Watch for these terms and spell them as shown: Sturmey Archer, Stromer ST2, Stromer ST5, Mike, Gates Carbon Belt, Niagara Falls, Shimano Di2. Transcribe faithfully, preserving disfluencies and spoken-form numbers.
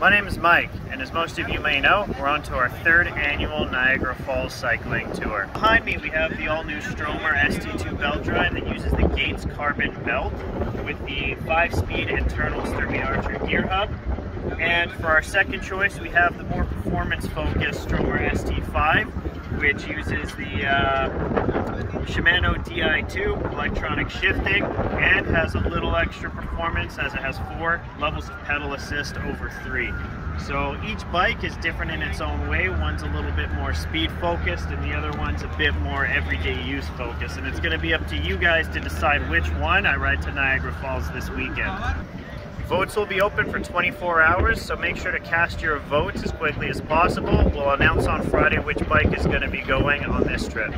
My name is Mike, and as most of you may know, we're on to our third annual Niagara Falls cycling tour. Behind me we have the all-new Stromer S T two belt drive that uses the Gates Carbon Belt with the five-speed internal Sturmey Archer gear hub. And for our second choice we have the more performance-focused Stromer S T five, which uses the uh, Shimano D I two electronic shifting and has a little extra performance as it has four levels of pedal assist over three. So each bike is different in its own way. One's a little bit more speed focused and the other one's a bit more everyday use focused. And it's going to be up to you guys to decide which one. I ride to Niagara Falls this weekend. Votes will be open for twenty-four hours, so make sure to cast your votes as quickly as possible. We'll announce on Friday which bike is going to be going on this trip.